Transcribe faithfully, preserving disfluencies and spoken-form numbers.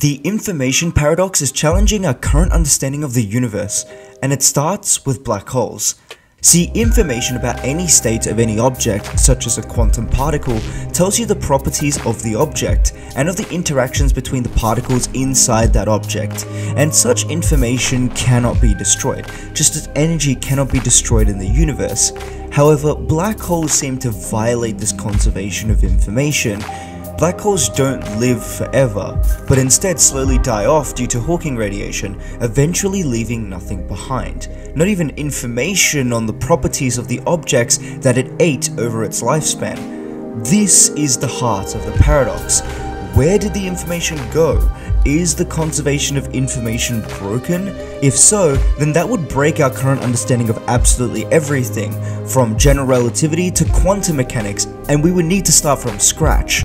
The information paradox is challenging our current understanding of the universe, and it starts with black holes. See, information about any state of any object, such as a quantum particle, tells you the properties of the object and of the interactions between the particles inside that object, and such information cannot be destroyed, just as energy cannot be destroyed in the universe. However, black holes seem to violate this conservation of information. Black holes don't live forever, but instead slowly die off due to Hawking radiation, eventually leaving nothing behind. Not even information on the properties of the objects that it ate over its lifespan. This is the heart of the paradox. Where did the information go? Is the conservation of information broken? If so, then that would break our current understanding of absolutely everything, from general relativity to quantum mechanics, and we would need to start from scratch.